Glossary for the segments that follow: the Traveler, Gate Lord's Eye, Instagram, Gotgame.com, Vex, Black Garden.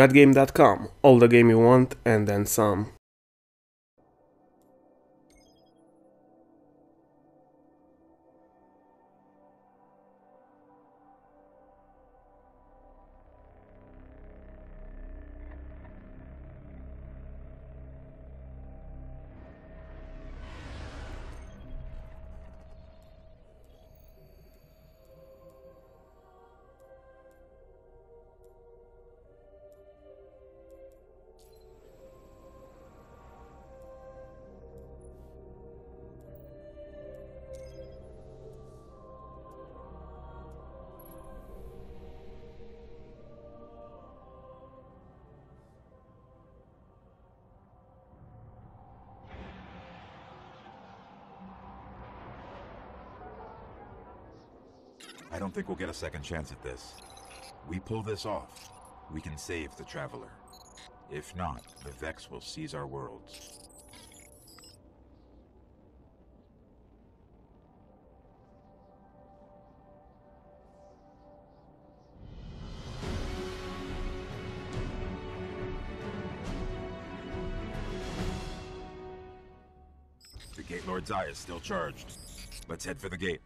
Gotgame.com, all the game you want and then some. I don't think we'll get a second chance at this. We pull this off, we can save the Traveler. If not, the Vex will seize our worlds. The Gate Lord's Eye is still charged. Let's head for the gate.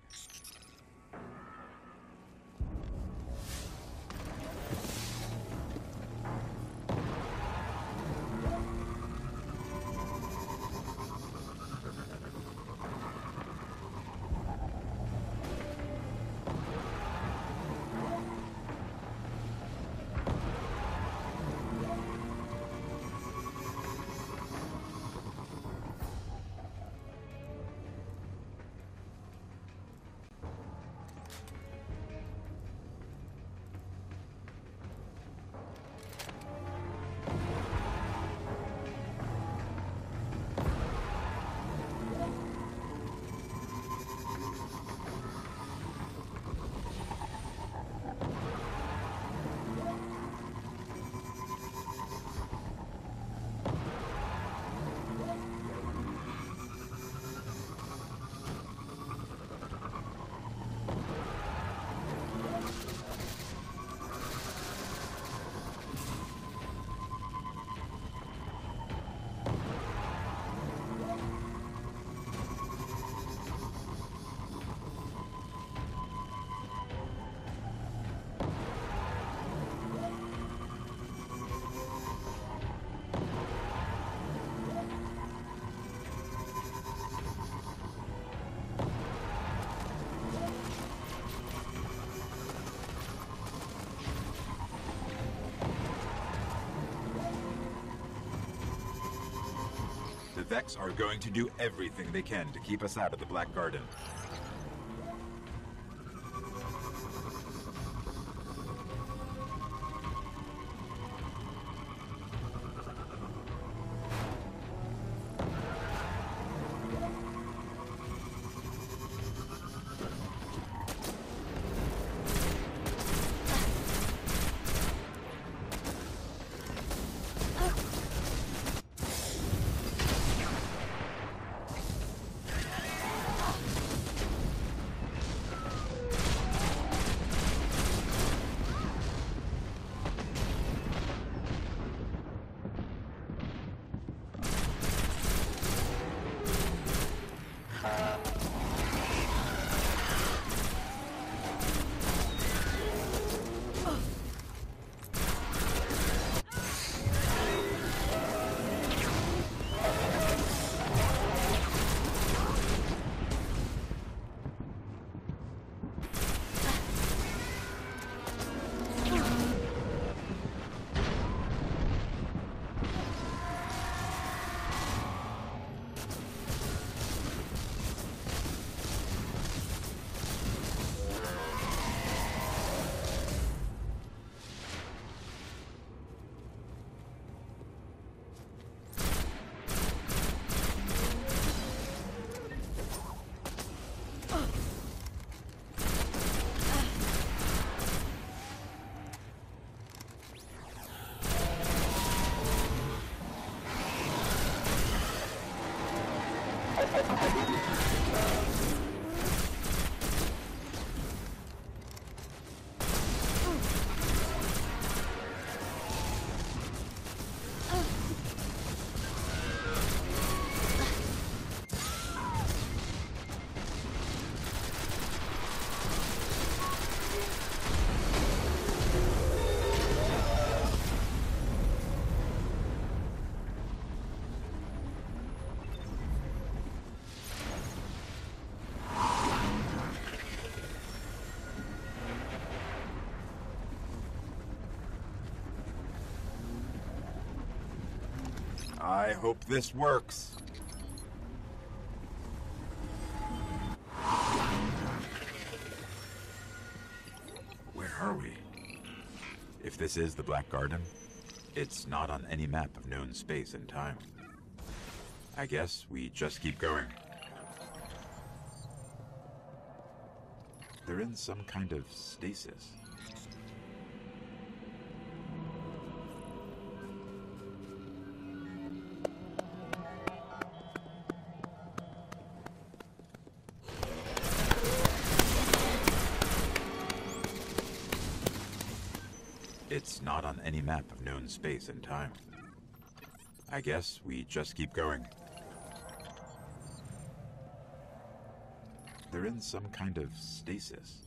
The Vex are going to do everything they can to keep us out of the Black Garden. I hope this works. Where are we? If this is the Black Garden, it's not on any map of known space and time. I guess we just keep going. They're in some kind of stasis. It's not on any map of known space and time. I guess we just keep going. They're in some kind of stasis.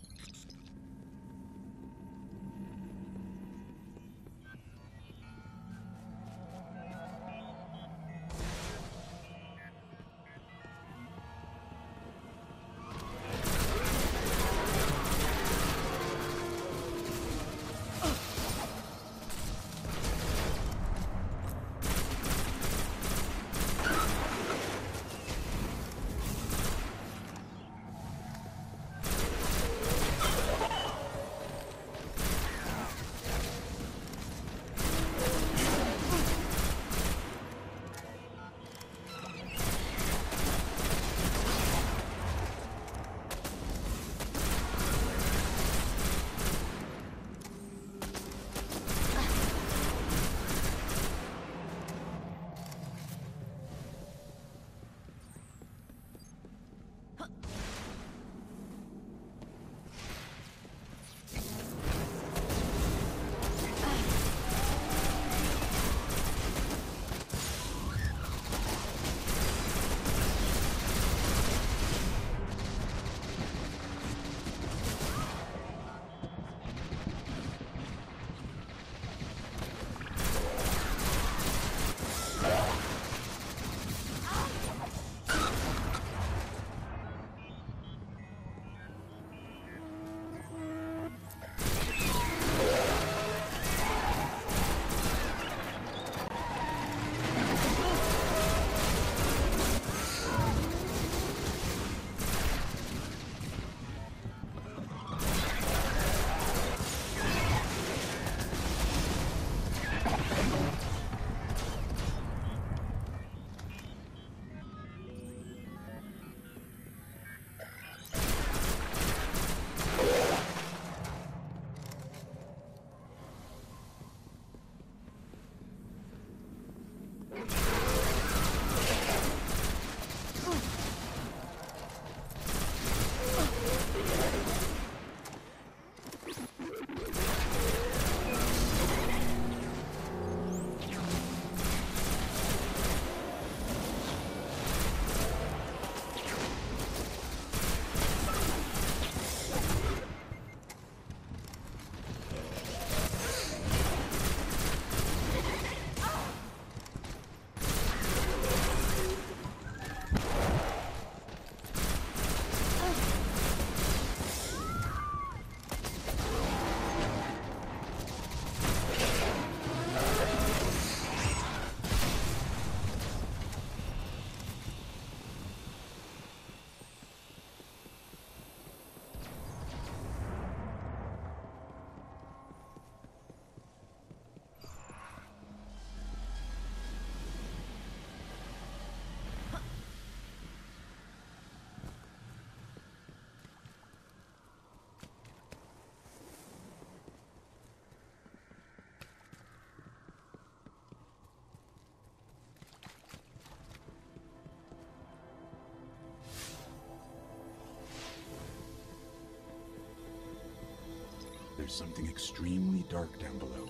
There's something extremely dark down below.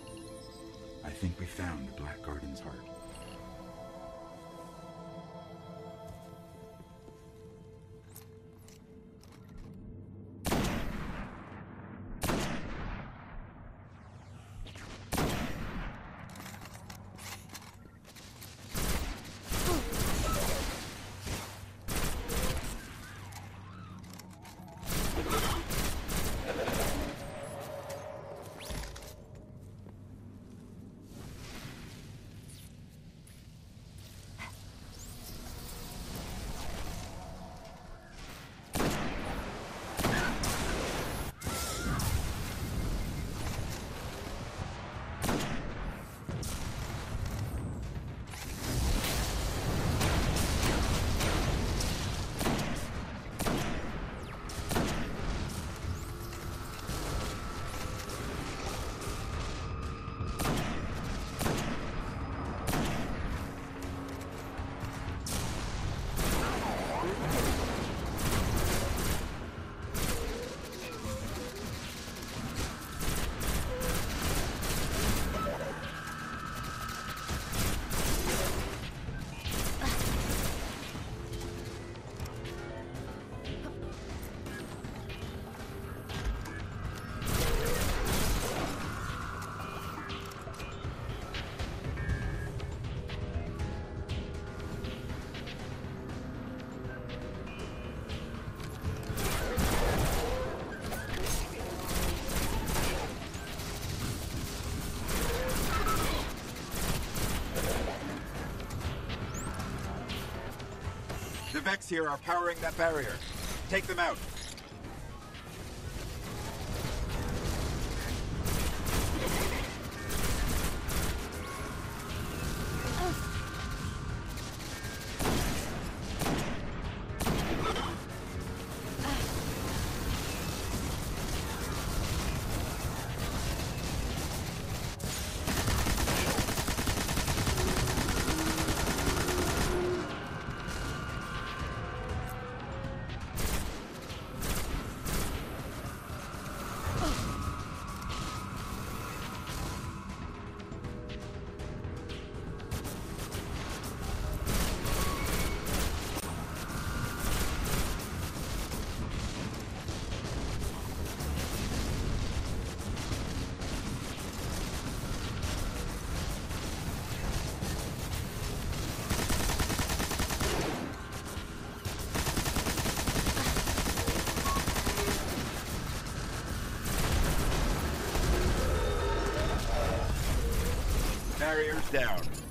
I think we found the Black Garden's heart. Vex here are powering that barrier. Take them out. Barriers down.